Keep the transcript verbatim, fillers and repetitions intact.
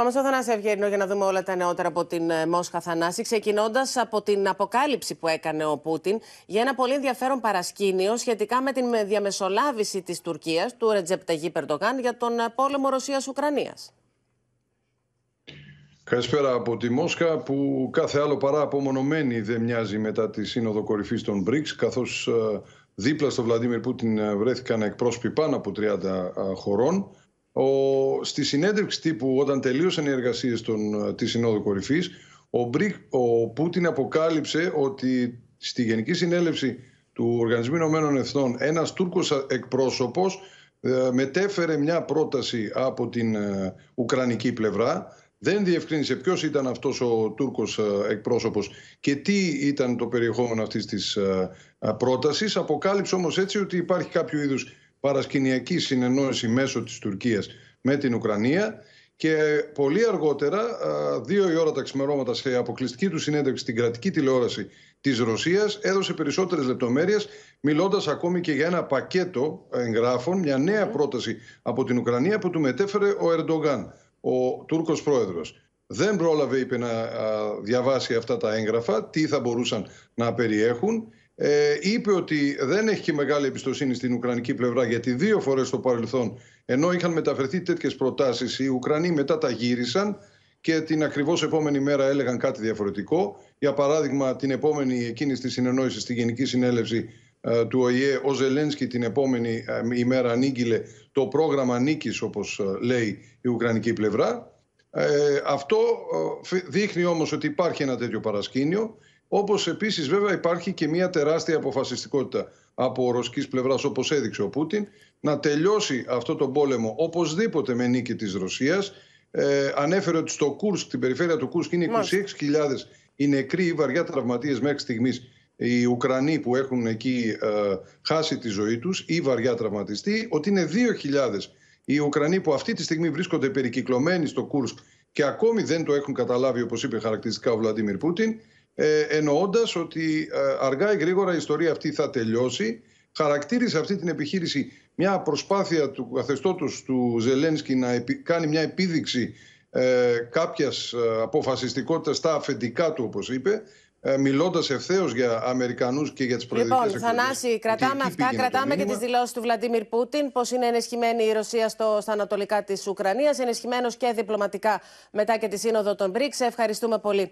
Πάμε στον Θανάση Ευγερινό για να δούμε όλα τα νεότερα από την Μόσχα, Θανάση. Ξεκινώντας από την αποκάλυψη που έκανε ο Πούτιν για ένα πολύ ενδιαφέρον παρασκήνιο σχετικά με την διαμεσολάβηση της Τουρκίας, του Ρετζέπ Ταγίπ Ερντογάν, για τον πόλεμο Ρωσίας-Ουκρανίας. Καλησπέρα από τη Μόσχα, που κάθε άλλο παρά απομονωμένη δεν μοιάζει μετά τη σύνοδο κορυφής των μπρικς, καθώς δίπλα στο Βλαντίμιρ Πούτιν βρέθηκαν εκπρόσωποι πάνω από τριάντα χωρών. Ο, στη συνέντευξη τύπου, όταν τελείωσαν οι εργασίες των, της Συνόδου Κορυφής, ο, ο Πούτιν αποκάλυψε ότι στη Γενική Συνέλευση του Οργανισμού Ηνωμένων Εθνών ένας Τούρκος εκπρόσωπος ε, μετέφερε μια πρόταση από την ε, Ουκρανική πλευρά. Δεν διευκρίνησε ποιος ήταν αυτός ο Τούρκος εκπρόσωπος και τι ήταν το περιεχόμενο αυτής της πρότασης. Αποκάλυψε όμως έτσι ότι υπάρχει κάποιο είδους παρασκηνιακή συνεννόηση μέσω της Τουρκίας με την Ουκρανία, και πολύ αργότερα, δύο η ώρα τα ξημερώματα, σε αποκλειστική του συνέντευξη στην κρατική τηλεόραση της Ρωσίας, έδωσε περισσότερες λεπτομέρειες, μιλώντας ακόμη και για ένα πακέτο εγγράφων, μια νέα πρόταση από την Ουκρανία που του μετέφερε ο Ερντογάν, ο Τούρκος πρόεδρος. Δεν πρόλαβε, είπε, να διαβάσει αυτά τα έγγραφα, τι θα μπορούσαν να περιέχουν. Ε, είπε ότι δεν έχει και μεγάλη εμπιστοσύνη στην Ουκρανική πλευρά, γιατί δύο φορές στο παρελθόν, ενώ είχαν μεταφερθεί τέτοιες προτάσεις, οι Ουκρανοί μετά τα γύρισαν και την ακριβώς επόμενη μέρα έλεγαν κάτι διαφορετικό. Για παράδειγμα, την επόμενη εκείνη τη συνεννόηση στη Γενική Συνέλευση ε, του ΟΗΕ, ο Ζελένσκι την επόμενη ε, ημέρα ανήγγειλε το πρόγραμμα νίκης, όπως ε, λέει η Ουκρανική πλευρά. Ε, αυτό ε, δείχνει όμως ότι υπάρχει ένα τέτοιο παρασκήνιο. Όπως επίσης, βέβαια, υπάρχει και μια τεράστια αποφασιστικότητα από ρωσικής πλευράς, όπως έδειξε ο Πούτιν, να τελειώσει αυτό το πόλεμο οπωσδήποτε με νίκη της Ρωσίας. Ε, ανέφερε ότι στο Κούρσκ, την περιφέρεια του Κούρσκ, είναι είκοσι έξι χιλιάδες οι νεκροί ή βαριά τραυματίες μέχρι στιγμής, οι Ουκρανοί που έχουν εκεί ε, χάσει τη ζωή τους ή βαριά τραυματιστεί, ότι είναι δύο χιλιάδες οι Ουκρανοί που αυτή τη στιγμή βρίσκονται περικυκλωμένοι στο Κούρσκ και ακόμη δεν το έχουν καταλάβει, όπως είπε χαρακτηριστικά ο Βλαντίμιρ Πούτιν. Ε, εννοώντας ότι ε, αργά ή γρήγορα η ιστορία αυτή θα τελειώσει. Χαρακτήρισε αυτή την επιχείρηση μια προσπάθεια του καθεστώτος του Ζελένσκι να επι, κάνει μια επίδειξη ε, κάποιας ε, αποφασιστικότητας στα αφεντικά του, όπως είπε, ε, μιλώντας ευθέως για Αμερικανούς και για τις προεδρικές εκλογές. Λοιπόν, Θανάση, κρατάμε αυτά, κρατάμε και τις δηλώσεις του Βλαντίμιρ Πούτιν, πως είναι ενισχυμένη η Ρωσία στο, στα ανατολικά της Ουκρανίας, ενισχυμένος και διπλωματικά μετά και τη σύνοδο των μπρικς. Ευχαριστούμε πολύ.